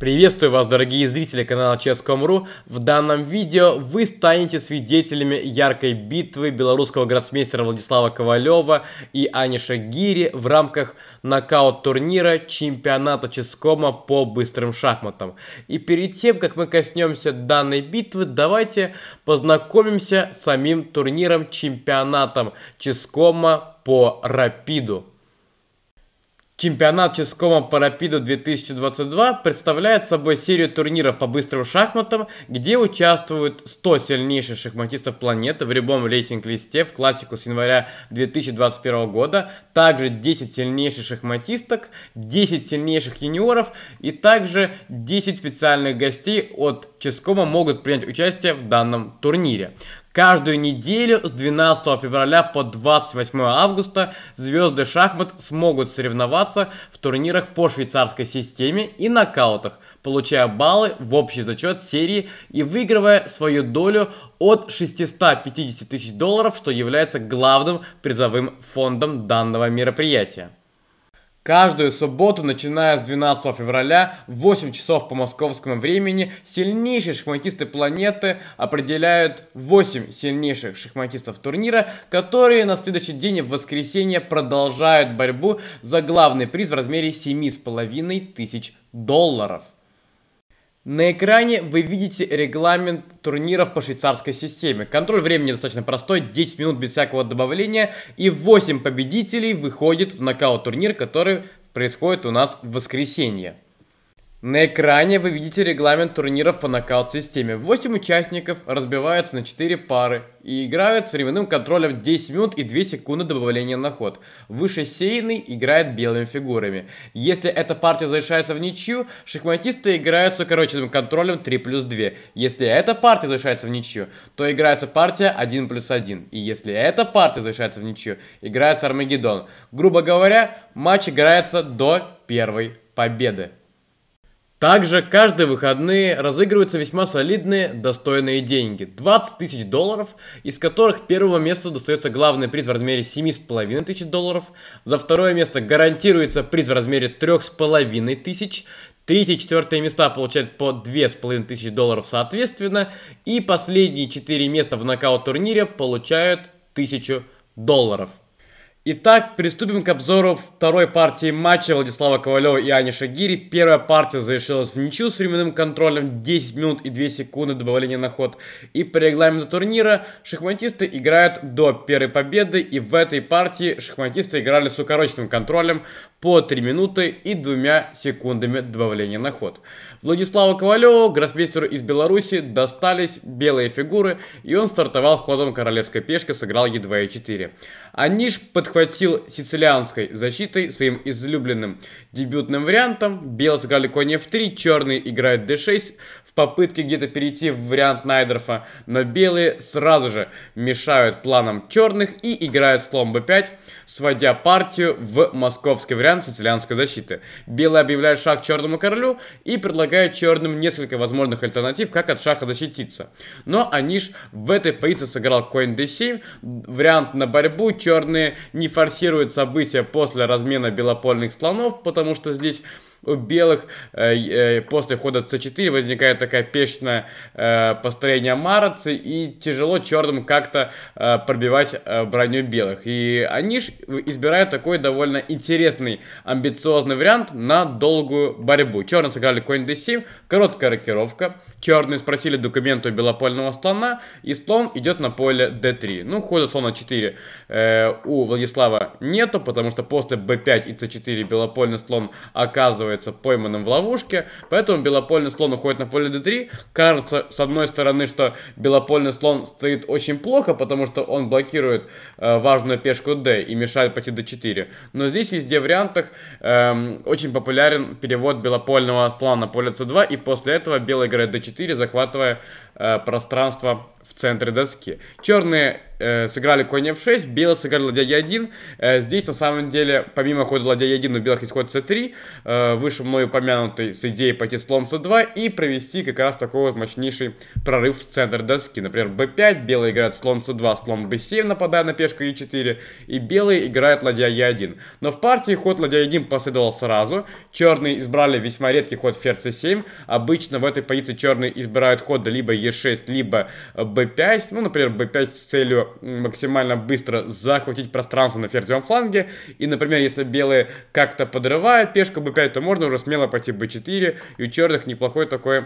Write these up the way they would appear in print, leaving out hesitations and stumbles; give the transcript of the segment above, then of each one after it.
Приветствую вас, дорогие зрители канала Chess.com.ru. В данном видео вы станете свидетелями яркой битвы белорусского гроссмейстера Владислава Ковалева и Аниша Гири в рамках нокаут-турнира чемпионата Ческома по быстрым шахматам. И перед тем, как мы коснемся данной битвы, давайте познакомимся с самим турниром чемпионатом Ческома по рапиду. Чемпионат Ческома по рапиду 2022 представляет собой серию турниров по быстрым шахматам, где участвуют 100 сильнейших шахматистов планеты в любом рейтинг-листе в классику с января 2021 года, также 10 сильнейших шахматисток, 10 сильнейших юниоров и также 10 специальных гостей от Ческома могут принять участие в данном турнире. Каждую неделю с 12 февраля по 28 августа звезды шахмат смогут соревноваться в турнирах по швейцарской системе и нокаутах, получая баллы в общий зачет серии и выигрывая свою долю от 650 тысяч долларов, что является главным призовым фондом данного мероприятия. Каждую субботу, начиная с 12 февраля, в 8 часов по московскому времени, сильнейшие шахматисты планеты определяют 8 сильнейших шахматистов турнира, которые на следующий день в воскресенье продолжают борьбу за главный приз в размере 7,5 тысяч долларов. На экране вы видите регламент турниров по швейцарской системе. Контроль времени достаточно простой, 10 минут без всякого добавления, и 8 победителей выходит в нокаут-турнир, который происходит у нас в воскресенье. На экране вы видите регламент турниров по нокаут-системе. 8 участников разбиваются на 4 пары и играют с временным контролем 10 минут и 2 секунды добавления на ход. Выше сеянный играет белыми фигурами. Если эта партия завершается в ничью, шахматисты играют с укороченным контролем 3+2. Если эта партия завершается в ничью, то играется партия 1+1. И если эта партия завершается в ничью, играется Армагеддон. Грубо говоря, матч играется до первой победы. Также каждые выходные разыгрываются весьма солидные, достойные деньги. 20 тысяч долларов, из которых первому месту достается главный приз в размере 7,5 тысяч долларов. За второе место гарантируется приз в размере 3,5 тысяч. Третье и четвертое места получают по 2,5 тысячи долларов соответственно. И последние 4 места в нокаут-турнире получают 1000 долларов. Итак, приступим к обзору второй партии матча Владислава Ковалева и Аниша Гири. Первая партия завершилась в ничью с временным контролем 10 минут и 2 секунды добавления на ход. И по регламенту турнира шахматисты играют до первой победы. И в этой партии шахматисты играли с укороченным контролем по 3 минуты и 2 секундами добавления на ход. Владиславу Ковалеву, гроссмейстеру из Беларуси, достались белые фигуры. И он стартовал ходом королевской пешки, сыграл Е2 и Е4. Аниш подхватил сицилианской защитой своим излюбленным дебютным вариантом. Белые сыграли конь F3, черные играют D6 в попытке где-то перейти в вариант Найдорфа, но белые сразу же мешают планам черных и играют слон B5, сводя партию в московский вариант сицилианской защиты. Белые объявляют шах черному королю и предлагают черным несколько возможных альтернатив, как от шаха защититься. Но Аниш в этой позиции сыграл конь D7, вариант на борьбу. Черные не форсируют события после размена белопольных слонов, потому что здесь у белых после хода c4 возникает такая пешечное построение Мароци, и тяжело черным как-то пробивать броню белых. И Аниш избирает такой довольно интересный, амбициозный вариант на долгую борьбу. Черные сыграли конь d7, короткая рокировка. Черные спросили документы у белопольного слона, и слон идет на поле d3. Ну, хода слона 4 у Владислава нету, потому что после b5 и c4 белопольный слон оказывается пойманным в ловушке, поэтому белопольный слон уходит на поле d3. Кажется, с одной стороны, что белопольный слон стоит очень плохо, потому что он блокирует важную пешку d и мешает пойти d4. Но здесь везде в вариантах очень популярен перевод белопольного слона на поле c2, и после этого белый играет d4, захватывая пространство в центре доски. Черные сыграли конь f6, белые сыграли ладья e1. Здесь на самом деле, помимо хода ладья e1, у белых есть ход c3, выше мною помянутый с идеей пойти слон c2 и провести как раз такой вот мощнейший прорыв в центр доски. Например, b5, белые играют слон c2, слон b7, нападая на пешку e4, и белые играют ладья e1. Но в партии ход ладья e1 последовал сразу, черные избрали весьма редкий ход ферзь c7, обычно в этой позиции черные избирают ход либо e6, либо b5, ну, например, b5 с целью максимально быстро захватить пространство на ферзевом фланге. И, например, если белые как-то подрывают пешку b5, то можно уже смело пойти b4. И у черных неплохой такой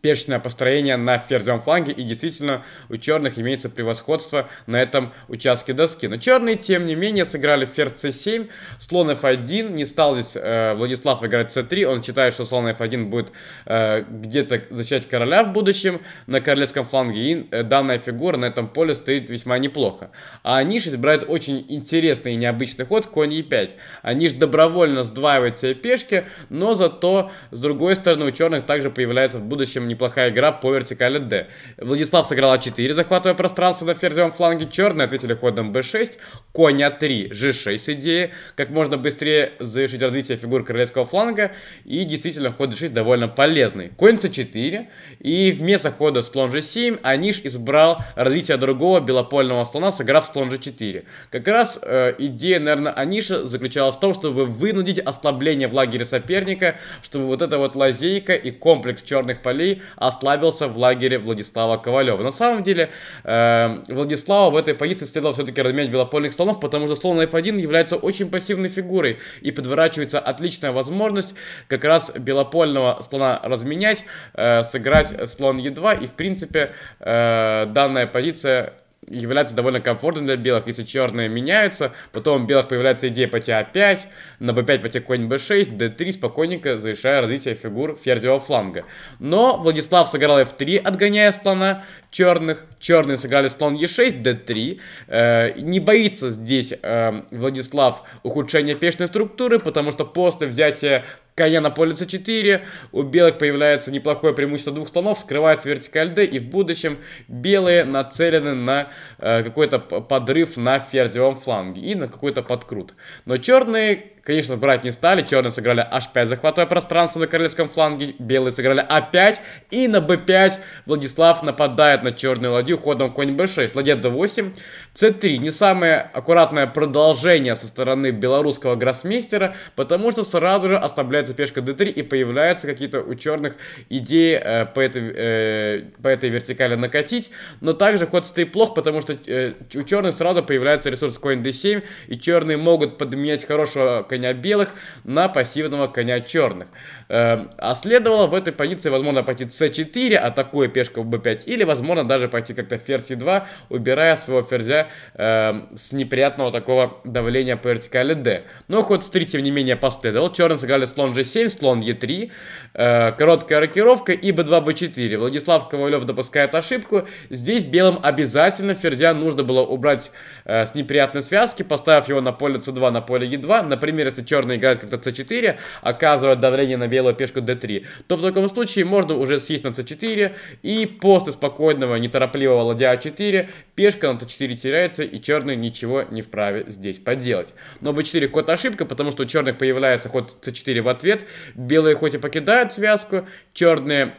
пешечное построение на ферзевом фланге, и действительно у черных имеется превосходство на этом участке доски. Но черные, тем не менее, сыграли ферзь c7, слон f1, не стал здесь Владислав играть c3, он считает, что слон f1 будет где-то защищать короля в будущем на королевском фланге, и данная фигура на этом поле стоит весьма неплохо. А Аниш избирает очень интересный и необычный ход, конь e5. Аниш добровольно сдваивает себе пешки, но зато, с другой стороны, у черных также появляется в будущем неплохая игра по вертикали d. Владислав сыграл a4, захватывая пространство на ферзевом фланге. Черные ответили ходом b6, конь a3, g6 с идеей как можно быстрее завершить развитие фигур королевского фланга. И действительно ход g6 довольно полезный. Конь c4, и вместо хода слон g7 Аниш избрал развитие другого белопольного слона, сыграв слон g4. Как раз идея, наверное, Аниша заключалась в том, чтобы вынудить ослабление в лагере соперника, чтобы вот эта вот лазейка и комплекс черных полей ослабился в лагере Владислава Ковалева. На самом деле, Владислава в этой позиции следовало все-таки разменять белопольных слонов, потому что слон f1 является очень пассивной фигурой, и подворачивается отличная возможность как раз белопольного слона разменять, сыграть слон e2, и в принципе данная позиция является довольно комфортным для белых. Если черные меняются, потом у белых появляется идея пойти a5, на b5 пойти конь b6, d3, спокойненько завершая развитие фигур ферзевого фланга. Но Владислав сыграл f3, отгоняя слона черных. Черные сыграли слон e6, d3. Не боится здесь Владислав ухудшения пешной структуры, потому что после взятия коня на поле c4 у белых появляется неплохое преимущество двух слонов, скрывается вертикаль d, и в будущем белые нацелены на какой-то подрыв на ферзевом фланге и на какой-то подкрут. Но черные, конечно, брать не стали. Черные сыграли h5, захватывая пространство на королевском фланге. Белые сыграли a5, и на b5 Владислав нападает на черную ладью ходом конь b6, ладья d8, c3. Не самое аккуратное продолжение со стороны белорусского гроссмейстера, потому что сразу же ослабляется пешка d3, и появляются какие-то у черных идеи по этой вертикали накатить. Но также ход c3 плох, потому что у черных сразу появляется ресурс конь d7, и черные могут подменять хорошего коня белых на пассивного коня черных. А следовало в этой позиции, возможно, пойти c4, атакуя пешку в b5, или, возможно, даже пойти как-то ферзь e2, убирая своего ферзя с неприятного такого давления по вертикали d. Но ход c3, тем не менее, последовал. Черные сыграли слон g7, слон e3, короткая рокировка и b2, b4. Владислав Ковалев допускает ошибку. Здесь белым обязательно ферзя нужно было убрать с неприятной связки, поставив его на поле c2, на поле e2. Например, если черные играют как-то c4, оказывая давление на белую пешку d3, то в таком случае можно уже съесть на c4, и после спокойного, неторопливого ладья a4 пешка на c4 теряется, и черные ничего не вправе здесь поделать. Но b4 ход ошибка, потому что у черных появляется ход c4 в ответ. Белые хоть и покидают связку, черные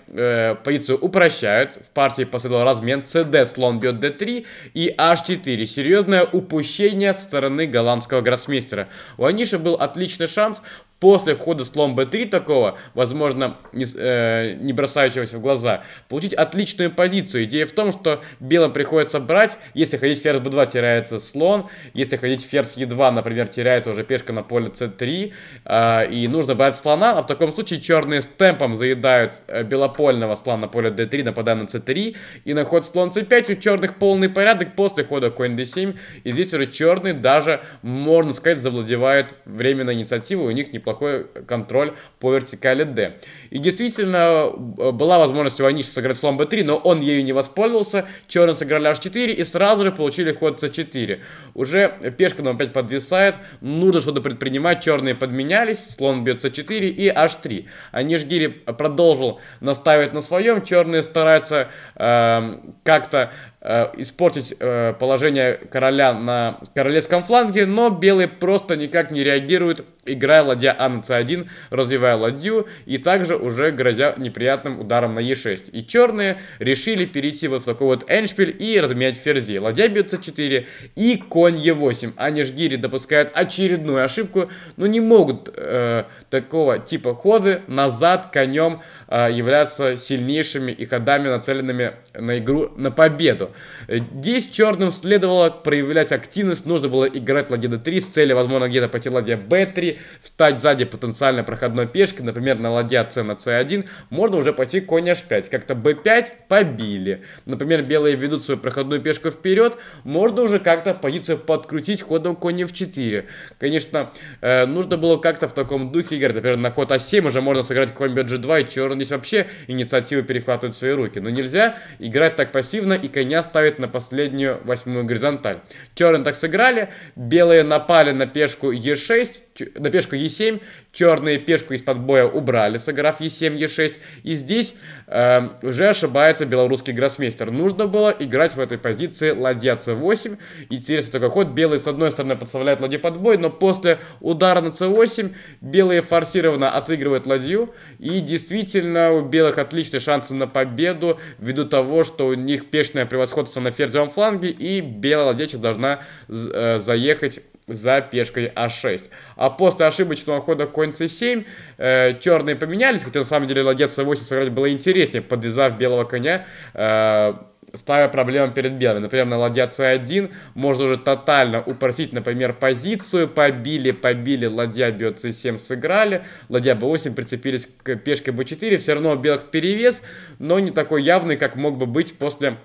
позицию упрощают. В партии последовал размен cd, слон бьет d3 и h4. Серьезное упущение со стороны голландского гроссмейстера. У Аниша был отличный шанс после хода слон b3 такого, возможно, не бросающегося в глаза, получить отличную позицию. Идея в том, что белым приходится брать, если ходить ферзь b2, теряется слон, если ходить ферзь e2, например, теряется уже пешка на поле c3, и нужно брать слона, а в таком случае черные с темпом заедают белопольного слона на поле d3, нападая на c3, и на ход слон c5 у черных полный порядок после хода конь d7, и здесь уже черные даже, можно сказать, завладевают временной инициативой, у них не неплохой контроль по вертикали d. И действительно, была возможность у Аниша сыграть слон b3, но он ею не воспользовался. Черные сыграли h4 и сразу же получили ход c4. Уже пешка нам опять подвисает, нужно что-то предпринимать. Черные подменялись, слон бьет c4 и h3. Аниш Гири продолжил настаивать на своем, черные стараются как-то испортить положение короля на королевском фланге, но белые просто никак не реагируют, играя ладья А на c1, развивая ладью и также уже грозя неприятным ударом на e6. И черные решили перейти вот в такой вот эндшпиль и разменять ферзи. Ладья бьет c4 и конь e8. Аниш Гири допускает очередную ошибку, но не могут такого типа ходы назад конем являться сильнейшими и ходами, нацеленными на игру на победу. Здесь черным следовало проявлять активность, нужно было играть ладья d3 с целью, возможно, где-то пойти ладья b3, встать сзади потенциально проходной пешки, например, на ладья c на c1, можно уже пойти конь h5, как-то b5 побили. Например, белые ведут свою проходную пешку вперед, можно уже как-то позицию подкрутить ходом конь f4. Конечно, нужно было как-то в таком духе играть, например, на ход a7 уже можно сыграть конь бьет g2, и черный здесь вообще инициативу перехватывает в свои руки. Но нельзя играть так пассивно и коня ставить на последнюю восьмую горизонталь. Черные так сыграли, белые напали на пешку e6, на пешку e7, черные пешку из-под боя убрали, сыграв e7, e6. И здесь уже ошибается белорусский гроссмейстер. Нужно было играть в этой позиции ладья c8. Интересный такой ход. Белые с одной стороны подставляют ладью под бой, но после удара на c8 белые форсированно отыгрывают ладью. И действительно у белых отличные шансы на победу, ввиду того, что у них пешное превосходство на ферзевом фланге, и белая ладья должна заехать за пешкой А6. А после ошибочного хода конь c7 черные поменялись, хотя на самом деле ладья c8 сыграть было интереснее, подвязав белого коня, ставя проблему перед белыми. Например, на ладья c1 можно уже тотально упростить, например, позицию. Побили, ладья бьет c7, сыграли. Ладья b8 прицепились к пешке b4. Все равно у белых перевес, но не такой явный, как мог бы быть после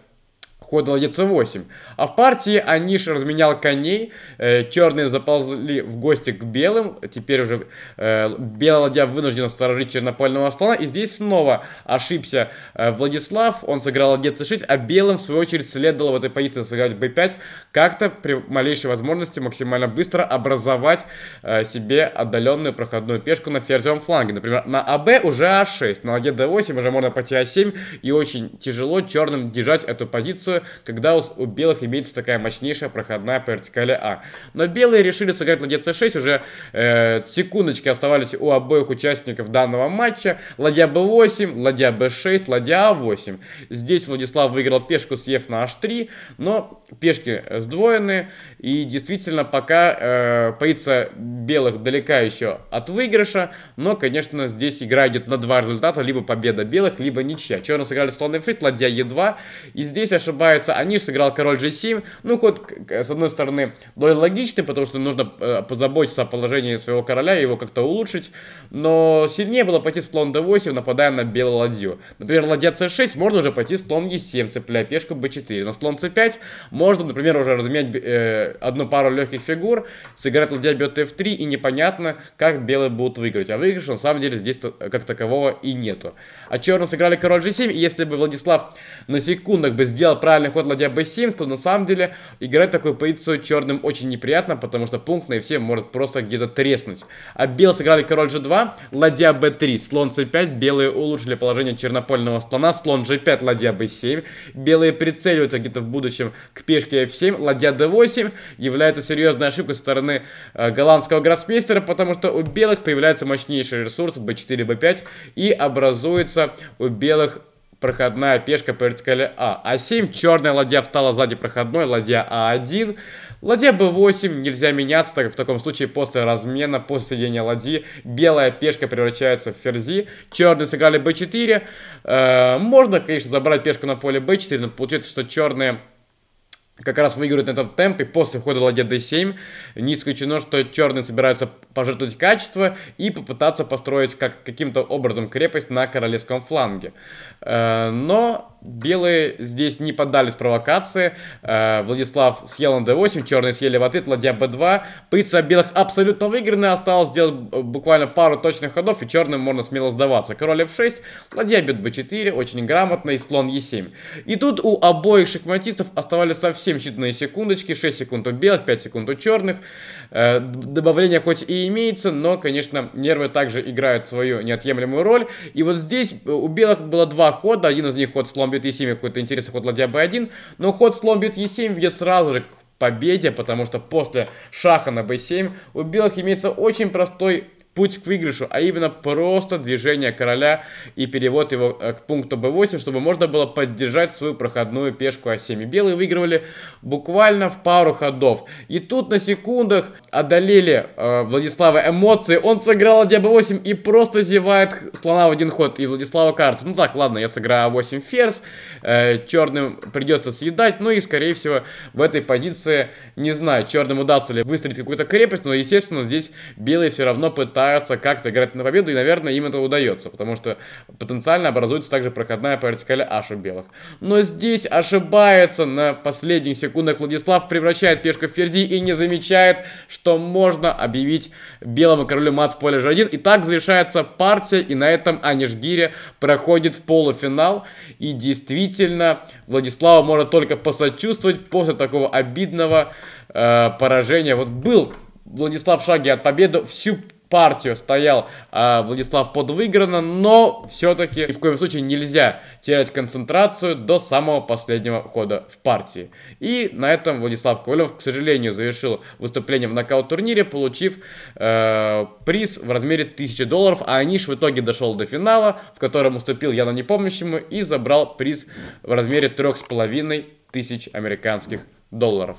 хода ладья c8. А в партии Аниш разменял коней. Черные заползли в гости к белым. Теперь уже белая ладья вынуждена сторожить чернопольного слона. И здесь снова ошибся Владислав. Он сыграл ладья c6, а белым в свою очередь следовало в этой позиции сыграть b5. Как-то при малейшей возможности максимально быстро образовать себе отдаленную проходную пешку на ферзевом фланге. Например, на АБ уже а6, на ладья d8 уже можно пойти а7. И очень тяжело черным держать эту позицию, когда у белых имеется такая мощнейшая проходная по вертикали А. Но белые решили сыграть ладья c6, уже секундочки оставались у обоих участников данного матча. Ладья b8, ладья b6, ладья a8. Здесь Владислав выиграл пешку, съев на h3, но пешки сдвоены, и действительно пока позиция белых далека еще от выигрыша, но, конечно, здесь игра идет на два результата, либо победа белых, либо ничья. Черные сыграли слон f6, ладья e2, и здесь ошибается Аниш, сыграл король g7. Ну, ход, с одной стороны, довольно логичный, потому что нужно позаботиться о положении своего короля и его как-то улучшить. Но сильнее было пойти слон d8, нападая на белую ладью. Например, ладья c6, можно уже пойти слон e7, цепляя пешку b4. На слон c5 можно, например, уже разменять одну пару легких фигур, сыграть ладья бьет f3, и непонятно, как белые будут выиграть. А выигрыш, на самом деле, здесь как такового и нету. А черные сыграли король g7, и если бы Владислав на секундах бы сделал правильно ход ладья b7, то на самом деле играть такую позицию черным очень неприятно, потому что пункт на f7 может просто где-то треснуть. А белые сыграли король g2, ладья b3, слон c5, белые улучшили положение чернопольного слона, слон g5, ладья b7, белые прицеливаются где-то в будущем к пешке f7, ладья d8 является серьезной ошибкой со стороны голландского гроссмейстера, потому что у белых появляется мощнейший ресурс b4, b5, и образуется у белых проходная пешка по вертикали А. А7, черная ладья встала сзади проходной, ладья А1. Ладья b8, нельзя меняться, так в таком случае после размена, после соединения ладьи, белая пешка превращается в ферзи. Черные сыграли b4. Можно, конечно, забрать пешку на поле b4, но получается, что черные как раз выигрывают на этом темпе после хода ладья d7. Не исключено, что черные собираются пожертвовать качество и попытаться построить каким-то образом крепость на королевском фланге. Но белые здесь не поддались провокации. Владислав съел на d8, черные съели в ответ, ладья b2. Позиция белых абсолютно выиграна, осталось сделать буквально пару точных ходов, и черным можно смело сдаваться. Король f6, ладья бьет b4, очень грамотно, и слон e7. И тут у обоих шахматистов оставались совсем считанные секундочки, 6 секунд у белых, 5 секунд у черных. Добавление хоть и имеется, но, конечно, нервы также играют свою неотъемлемую роль. И вот здесь у белых было два хода, один из них ход слон бьет e7, какой-то интересный ход ладья b1, но ход слон бьет e7 ведет сразу же к победе, потому что после шаха на b7 у белых имеется очень простой путь к выигрышу, а именно просто движение короля и перевод его к пункту b8, чтобы можно было поддержать свою проходную пешку a7. И белые выигрывали буквально в пару ходов. И тут на секундах одолели Владислава эмоции. Он сыграл ладья b8 и просто зевает слона в один ход. И Владислава кажется, ну так, ладно, я сыграю a8 ферзь, черным придется съедать. Ну и, скорее всего, в этой позиции, не знаю, черным удастся ли выстроить какую-то крепость, но, естественно, здесь белые все равно пытаются как-то играть на победу, и, наверное, им это удается, потому что потенциально образуется также проходная по вертикали h у белых. Но здесь ошибается на последних секундах Владислав, превращает пешку в ферзи и не замечает, что можно объявить белому королю мат с поля g1. И так завершается партия, и на этом Аниш Гири проходит в полуфинал. И действительно, Владиславу можно только посочувствовать после такого обидного поражения. Вот был Владислав в шаге от победы, всю партию стоял Владислав под выиграно, но все-таки ни в коем случае нельзя терять концентрацию до самого последнего хода в партии. И на этом Владислав Ковалев, к сожалению, завершил выступление в нокаут-турнире, получив приз в размере $1000, а Аниш в итоге дошел до финала, в котором уступил Яну Непомнящему и забрал приз в размере 3500 американских долларов.